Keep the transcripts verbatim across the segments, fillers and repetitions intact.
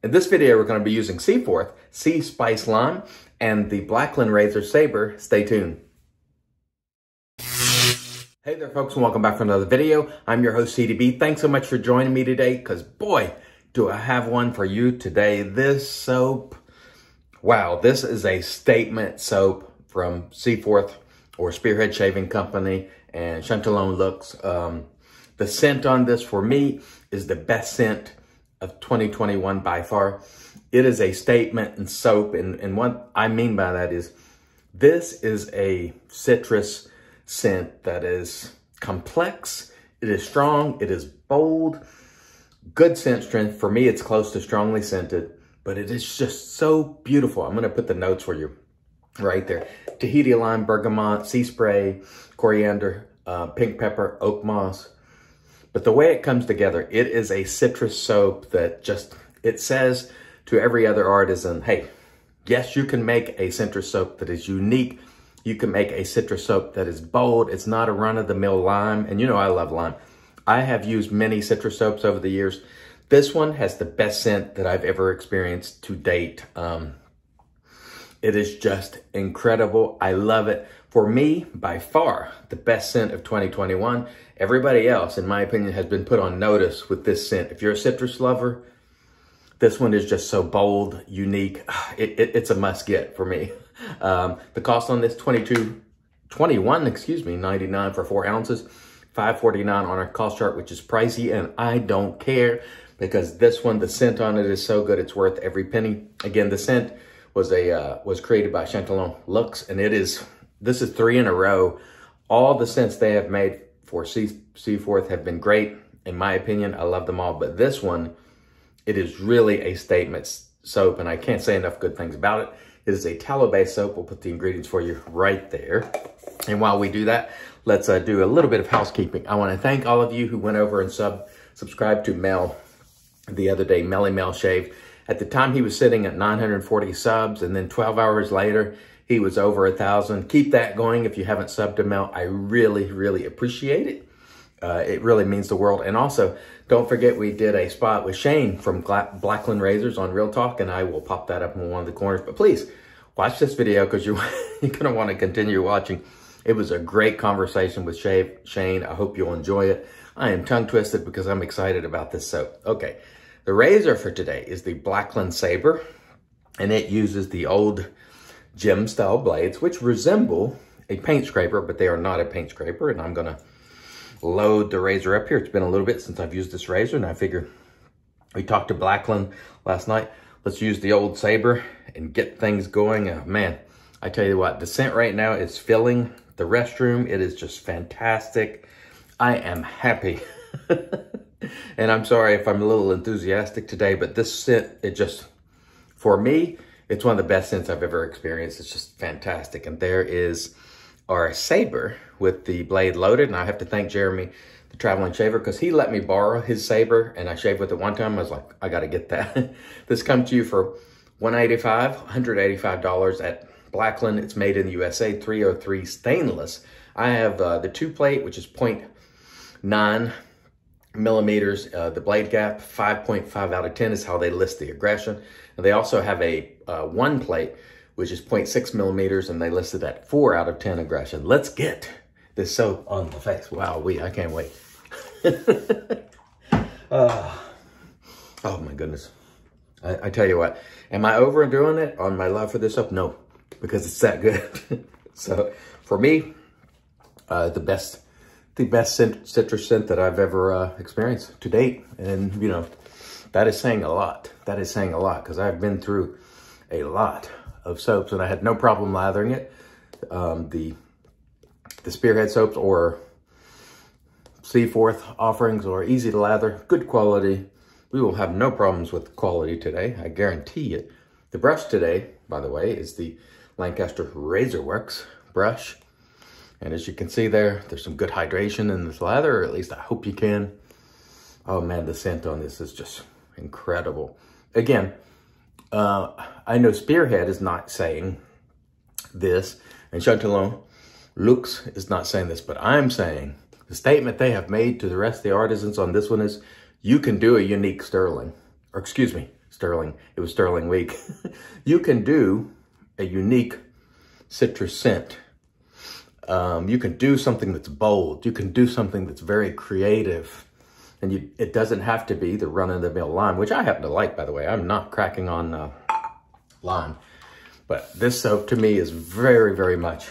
In this video, we're going to be using Seaforth Sea Spice Lime and the Blackland Razor Saber. Stay tuned. Hey there, folks, and welcome back to another video. I'm your host, C D B. Thanks so much for joining me today, because boy, do I have one for you today. This soap, wow, this is a statement soap from Seaforth or Spearhead Shaving Company and Chatillon Lux. Um, the scent on this, for me, is the best scent of twenty twenty-one by far. It is a statement in soap, and, and what I mean by that is this is a citrus scent that is complex, it is strong, it is bold, good scent strength. For me, it's close to strongly scented, but it is just so beautiful. I'm gonna put the notes for you right there. Tahiti lime, bergamot, sea spray, coriander, uh, pink pepper, oak moss. But the way it comes together, it is a citrus soap that just, it says to every other artisan, hey, yes, you can make a citrus soap that is unique. You can make a citrus soap that is bold. It's not a run-of-the-mill lime. And you know I love lime. I have used many citrus soaps over the years. This one has the best scent that I've ever experienced to date. Um, it is just incredible. I love it. For me, by far, the best scent of twenty twenty-one. Everybody else, in my opinion, has been put on notice with this scent. If you're a citrus lover, this one is just so bold, unique. It, it, it's a must get for me. Um, the cost on this, twenty-two, twenty-one, excuse me, ninety-nine for four ounces, five forty-nine on our cost chart, which is pricey, and I don't care because this one, the scent on it is so good, it's worth every penny. Again, the scent was a uh, was created by Chatillon Lux, and it is. This is three in a row. All the scents they have made for Seaforth have been great. In my opinion, I love them all. But this one, it is really a statement soap, and I can't say enough good things about it. It is a tallow-based soap. We'll put the ingredients for you right there. And while we do that, let's uh, do a little bit of housekeeping. I want to thank all of you who went over and sub subscribed to Mel the other day, Melly Mel Shave. At the time, he was sitting at nine hundred forty subs, and then twelve hours later, he was over a thousand. Keep that going. If you haven't subbed to Mel, I really, really appreciate it. Uh, it really means the world. And also, don't forget we did a spot with Shane from Blackland Razors on Real Talk, and I will pop that up in one of the corners. But please, watch this video because you, you're going to want to continue watching. It was a great conversation with Shane. I hope you'll enjoy it. I am tongue-twisted because I'm excited about this soap. Okay, the razor for today is the Blackland Saber, and it uses the old gem style blades, which resemble a paint scraper, but they are not a paint scraper. And I'm gonna load the razor up here. It's been a little bit since I've used this razor, and I figure we talked to Blackland last night. Let's use the old Saber and get things going. Oh, man, I tell you what, the scent right now is filling the restroom. It is just fantastic. I am happy. And I'm sorry if I'm a little enthusiastic today, but this scent, it just, for me, it's one of the best scents I've ever experienced. It's just fantastic. And there is our Saber with the blade loaded. And I have to thank Jeremy, the Traveling Shaver, because he let me borrow his Saber. And I shaved with it one time. I was like, I got to get that. This comes to you for one hundred eighty-five dollars at Blackland. It's made in the U S A, three oh three stainless. I have uh, the two plate, which is zero point nine millimeters, uh, the blade gap, five point five out of ten is how they list the aggression. And they also have a uh, one plate, which is zero point six millimeters, and they listed that four out of ten aggression. Let's get this soap on the face. Wow, we I can't wait. uh, oh my goodness. I, I tell you what, am I overdoing it on my love for this soap? No, because it's that good. So for me, uh, the best The best scent, citrus scent that I've ever uh, experienced to date. And, you know, that is saying a lot. That is saying a lot because I've been through a lot of soaps and I had no problem lathering it. Um, the the Spearhead soaps or Seaforth offerings are easy to lather, good quality. We will have no problems with quality today. I guarantee it. The brush today, by the way, is the Lancaster Razor Works brush. And as you can see there, there's some good hydration in this lather, or at least I hope you can. Oh man, the scent on this is just incredible. Again, uh, I know Spearhead is not saying this, and Chatillon Lux is not saying this, but I'm saying the statement they have made to the rest of the artisans on this one is, you can do a unique sterling, or excuse me, sterling, it was sterling week. You can do a unique citrus scent. Um, you can do something that's bold. You can do something that's very creative. And you, it doesn't have to be the run-of-the-mill lime, which I happen to like, by the way. I'm not cracking on uh, lime. But this soap, to me, is very, very much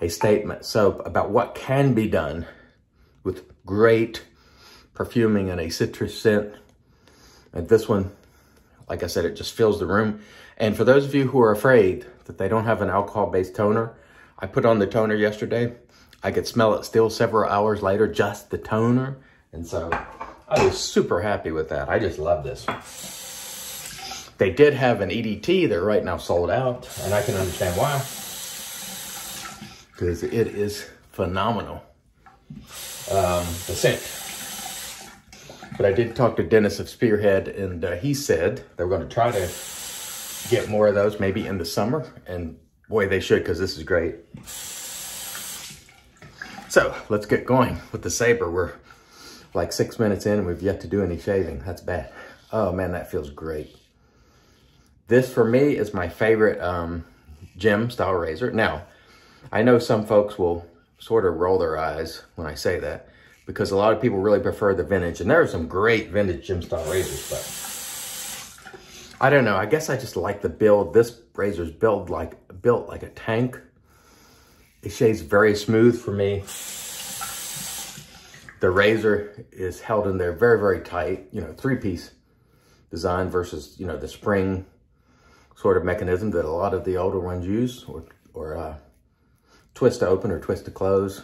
a statement soap about what can be done with great perfuming and a citrus scent. And this one, like I said, it just fills the room. And for those of you who are afraid that they don't have an alcohol-based toner, I put on the toner yesterday. I could smell it still several hours later, just the toner. And so I was super happy with that. I just love this. They did have an E D T. They're right now sold out, and I can understand why, because it is phenomenal, um, the scent. But I did talk to Dennis of Spearhead, and uh, he said they were going to try to get more of those maybe in the summer, and boy, they should, because this is great. So let's get going with the Saber. We're like six minutes in, and we've yet to do any shaving. That's bad. Oh man, that feels great. This for me is my favorite um, gem style razor. Now, I know some folks will sort of roll their eyes when I say that, because a lot of people really prefer the vintage, and there are some great vintage gem style razors, but I don't know. I guess I just like the build. This razor's build like built like a tank. It shaves very smooth for me. The razor is held in there very, very tight, you know, three-piece design versus, you know, the spring sort of mechanism that a lot of the older ones use, or, or uh, twist to open or twist to close.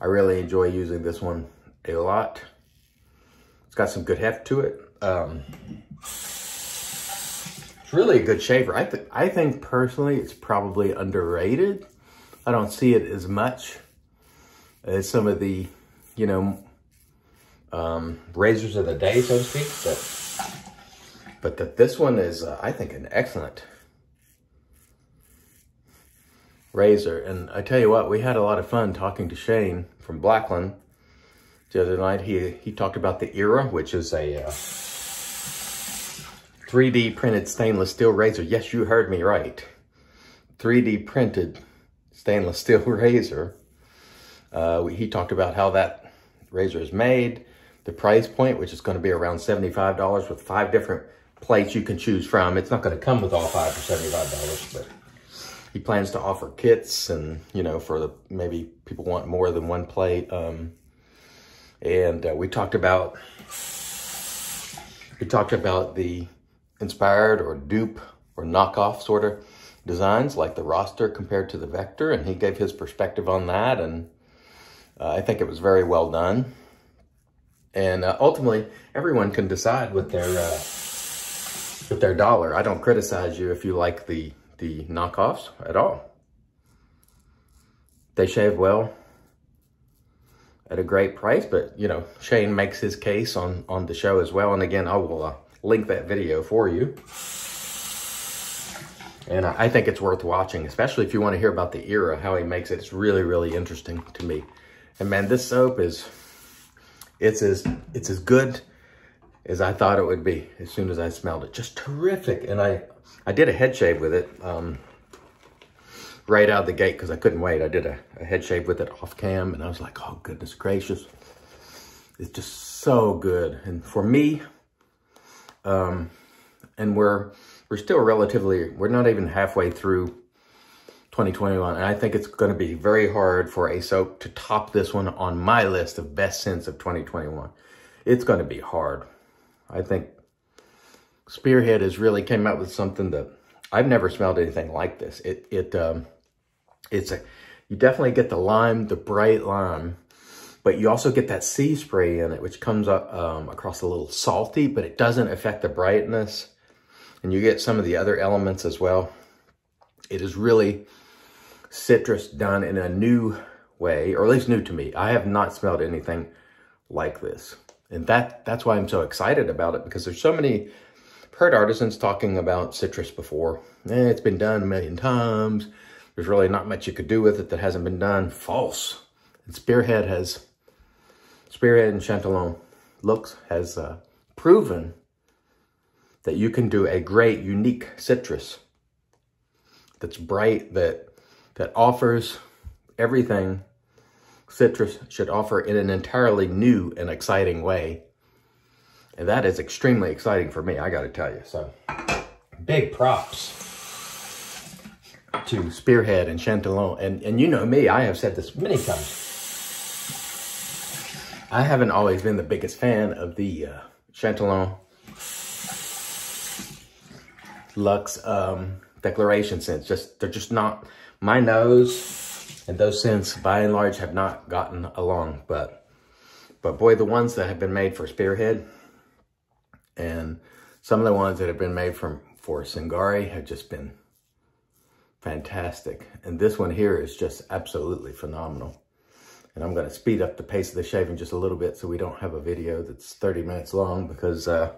I really enjoy using this one a lot. It's got some good heft to it. Um, it's really a good shaver. I, th I think personally it's probably underrated. I don't see it as much as some of the you know, um, razors of the day, so to speak. But, but that this one is, uh, I think, an excellent razor. And I tell you what, we had a lot of fun talking to Shane from Blackland the other night. He, he talked about the Era, which is a uh, three D printed stainless steel razor. Yes, you heard me right. three D printed stainless steel razor. Uh, he talked about how that razor is made, the price point, which is going to be around seventy-five dollars with five different plates you can choose from. It's not going to come with all five for seventy-five dollars, but he plans to offer kits and, you know, for the, maybe people want more than one plate. Um, and uh, we talked about, we talked about the inspired or dupe or knockoff sort of designs, like the roster compared to the Vector. And he gave his perspective on that. And Uh, I think it was very well done. And uh, ultimately, everyone can decide with their uh, with their dollar. I don't criticize you if you like the, the knockoffs at all. They shave well at a great price, but, you know, Shane makes his case on, on the show as well. And again, I will uh, link that video for you. And I, I think it's worth watching, especially if you want to hear about the Era, how he makes it. It's really, really interesting to me. And man, this soap is, it's as, it's as good as I thought it would be as soon as I smelled it. Just terrific. And I, I did a head shave with it um, right out of the gate because I couldn't wait. I did a, a head shave with it off cam, and I was like, oh, goodness gracious. It's just so good. And for me, um, and we're, we're still relatively, we're not even halfway through twenty twenty-one, and I think it's going to be very hard for a soap to top this one on my list of best scents of twenty twenty-one. It's going to be hard. I think Spearhead has really came out with something that I've never smelled anything like this. It it um, it's a you definitely get the lime, the bright lime, but you also get that sea spray in it, which comes up um, across a little salty, but it doesn't affect the brightness, and you get some of the other elements as well. It is really citrus done in a new way, or at least new to me. I have not smelled anything like this. And that that's why I'm so excited about it, because there's so many, I've heard artisans talking about citrus before. Eh, it's been done a million times. There's really not much you could do with it that hasn't been done. False. And Spearhead has, Spearhead and Chatillon Lux has uh, proven that you can do a great, unique citrus that's bright, that that offers everything citrus should offer in an entirely new and exciting way. And that is extremely exciting for me, I gotta tell you. So big props to Spearhead and Chatillon. And, and you know me, I have said this many times. I haven't always been the biggest fan of the uh, Chatillon Lux um, declaration scents. Just, they're just not, my nose and those scents by and large have not gotten along. But, but boy, the ones that have been made for Spearhead and some of the ones that have been made from, for Zingari have just been fantastic. And this one here is just absolutely phenomenal. And I'm going to speed up the pace of the shaving just a little bit so we don't have a video that's thirty minutes long, because, uh,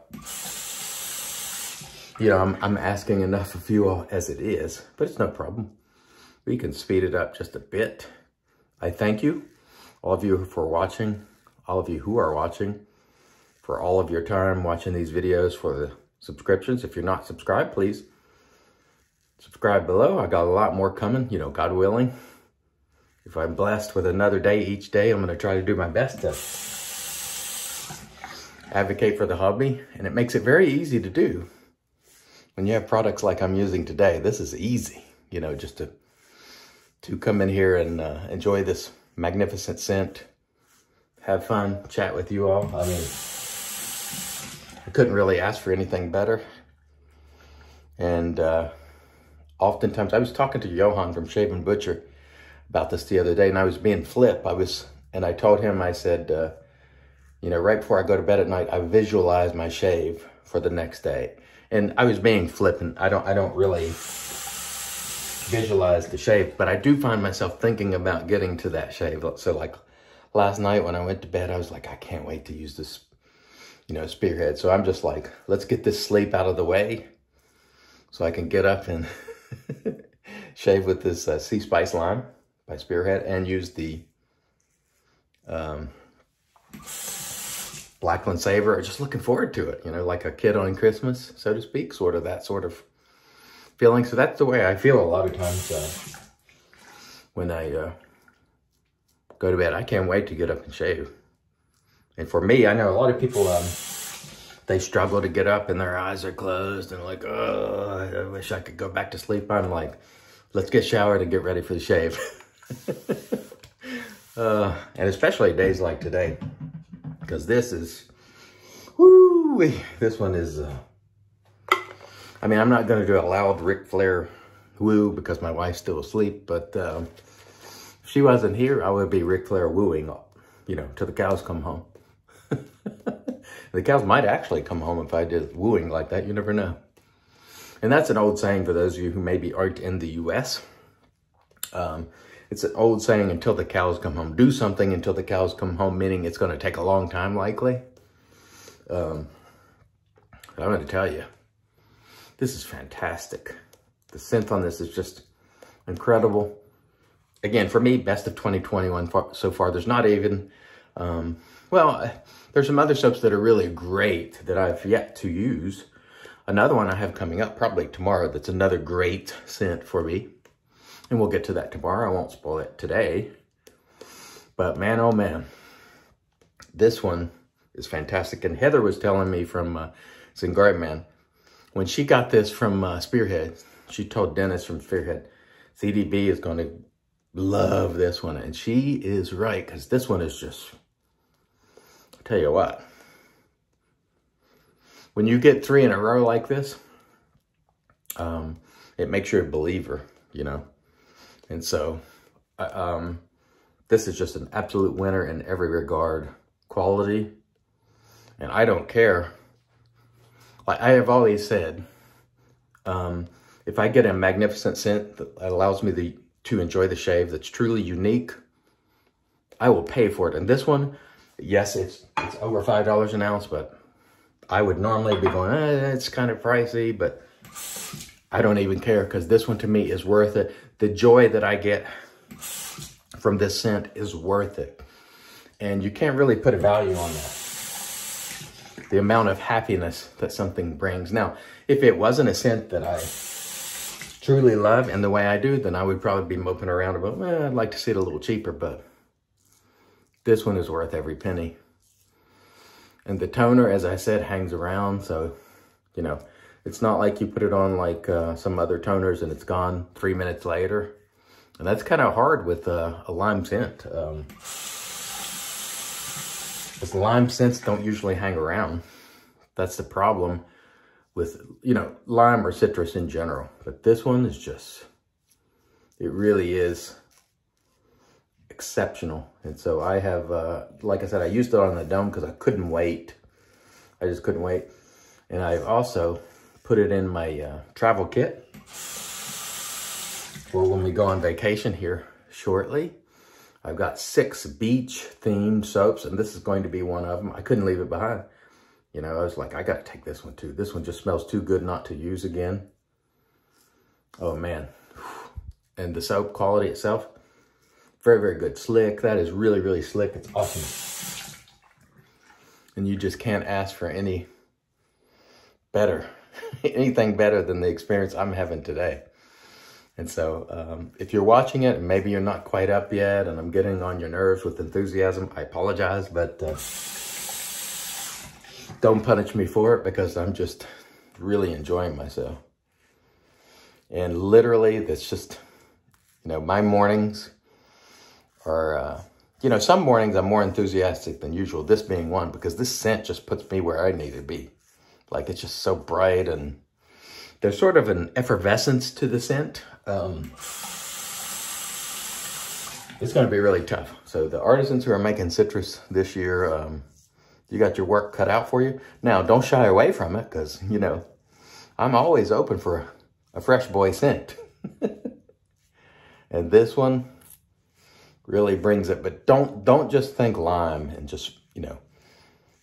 you know, I'm, I'm asking enough of you all as it is, but it's no problem. We can speed it up just a bit. I thank you, all of you for watching, all of you who are watching, for all of your time watching these videos, for the subscriptions. If you're not subscribed, please subscribe below. I got a lot more coming, you know, God willing. If I'm blessed with another day each day, I'm going to try to do my best to advocate for the hobby. And it makes it very easy to do. When you have products like I'm using today, this is easy, you know, just to, to come in here and uh, enjoy this magnificent scent, have fun, chat with you all. I mean, I couldn't really ask for anything better. And uh, oftentimes, I was talking to Johan from Shave and Butcher about this the other day, and I was being flip. I was, and I told him, I said, uh, you know, right before I go to bed at night, I visualize my shave for the next day. And I was being flippant. I don't, I don't really visualize the shave, but I do find myself thinking about getting to that shave. So like last night when I went to bed, I was like, I can't wait to use this, you know, Spearhead. So I'm just like, let's get this sleep out of the way so I can get up and shave with this uh, Sea Spice Lime by Spearhead, and use the um, Blackland Saber. Just looking forward to it, you know, like a kid on Christmas, so to speak, sort of that sort of feeling. So that's the way I feel a lot of times uh, when I uh, go to bed. I can't wait to get up and shave. And for me, I know a lot of people, um, they struggle to get up and their eyes are closed and like, oh, I wish I could go back to sleep. I'm like, let's get showered and get ready for the shave. uh, and especially days like today, because this is, woo, this one is, uh, I mean, I'm not going to do a loud Ric Flair woo because my wife's still asleep, but um, if she wasn't here, I would be Ric Flair wooing, you know, till the cows come home. The cows might actually come home if I did wooing like that. You never know. And that's an old saying for those of you who maybe aren't in the U S Um, it's an old saying, until the cows come home. Do something until the cows come home, meaning it's going to take a long time, likely. Um, I'm going to tell you, this is fantastic. The scent on this is just incredible. Again, for me, best of twenty twenty-one so far. There's not even, um, well, there's some other soaps that are really great that I've yet to use. Another one I have coming up probably tomorrow that's another great scent for me. And we'll get to that tomorrow. I won't spoil it today. But man, oh man, this one is fantastic. And Heather was telling me from uh, Zingari Man, when she got this from uh, Spearhead, she told Dennis from Spearhead, C D B is going to love this one. And she is right, because this one is just, I'll tell you what. When you get three in a row like this, um, it makes you a believer, you know. And so, uh, um, this is just an absolute winner in every regard. Quality. And I don't care. Like I have always said, um, if I get a magnificent scent that allows me the, to enjoy the shave that's truly unique, I will pay for it. And this one, yes, it's, it's over five dollars an ounce, but I would normally be going, eh, it's kind of pricey, but I don't even care, because this one to me is worth it. The joy that I get from this scent is worth it. And you can't really put a value on that. the amount of happiness that something brings. Now, if it wasn't a scent that I truly love in the way I do, then I would probably be moping around about, well, I'd like to see it a little cheaper, but this one is worth every penny. And the toner, as I said, hangs around, so, you know, it's not like you put it on like uh, some other toners and it's gone three minutes later. And that's kind of hard with uh, a lime scent. Um, because lime scents don't usually hang around. That's the problem with, you know, lime or citrus in general. But this one is just, it really is exceptional. And so I have, uh, like I said, I used it on the dome because I couldn't wait. I just couldn't wait. And I've also put it in my uh, travel kit for when we go on vacation here shortly. I've got six beach themed soaps, and this is going to be one of them. I couldn't leave it behind. You know, I was like, I got to take this one too. This one just smells too good not to use again. Oh man. And the soap quality itself, very, very good. Slick. That is really, really slick. It's awesome. And you just can't ask for any better, anything better than the experience I'm having today. And so um, if you're watching it and maybe you're not quite up yet and I'm getting on your nerves with enthusiasm, I apologize, but uh, don't punish me for it because I'm just really enjoying myself. And literally, that's just, you know, my mornings are, uh, you know, some mornings I'm more enthusiastic than usual, this being one, because this scent just puts me where I need to be. Like, it's just so bright, and there's sort of an effervescence to the scent. Um, it's going to be really tough. So the artisans who are making citrus this year, um, you got your work cut out for you. Now, don't shy away from it because, you know, I'm always open for a, a fresh boy scent. And this one really brings it. But don't, don't just think lime and just, you know,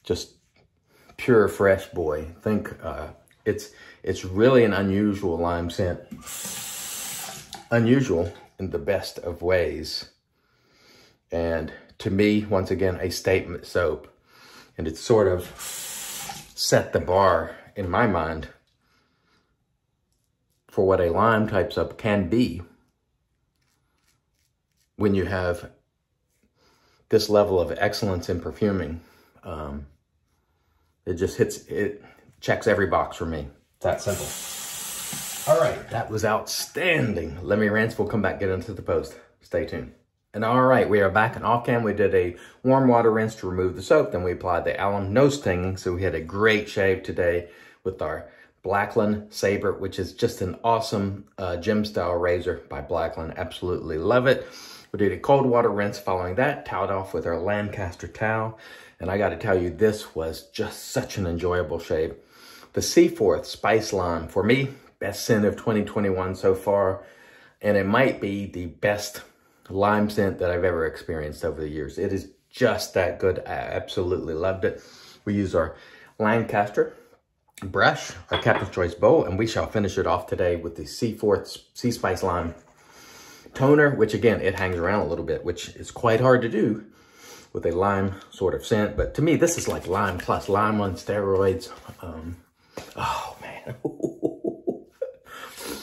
just pure fresh boy. Think uh, it's it's really an unusual lime scent. Unusual in the best of ways. And to me, once again, a statement soap. And it sort of set the bar in my mind for what a lime type soap can be when you have this level of excellence in perfuming. Um, It just hits, it checks every box for me. It's that simple. All right, that was outstanding. Let me rant, we'll come back, get into the post. Stay tuned. And all right, we are back and off cam. We did a warm water rinse to remove the soap. Then we applied the alum, no stinging. So we had a great shave today with our Blackland Saber, which is just an awesome uh, gem style razor by Blackland. Absolutely love it. We did a cold water rinse following that, toweled off with our Lancaster towel. And I got to tell you, this was just such an enjoyable shave. The Seaforth Spice Lime, for me, best scent of twenty twenty-one so far. And it might be the best lime scent that I've ever experienced over the years. It is just that good. I absolutely loved it. We use our Lancaster brush, our Captain's Choice Bowl, and we shall finish it off today with the Seaforth Sea Spice Lime toner, which again, it hangs around a little bit, which is quite hard to do with a lime sort of scent. But to me, this is like lime plus lime on steroids. Um, oh, man.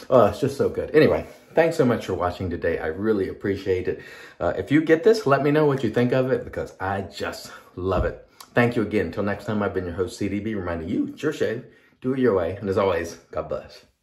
Oh, it's just so good. Anyway, thanks so much for watching today. I really appreciate it. Uh, if you get this, let me know what you think of it because I just love it. Thank you again. Until next time, I've been your host, C D B, reminding you, it's your shave. Do it your way. And as always, God bless.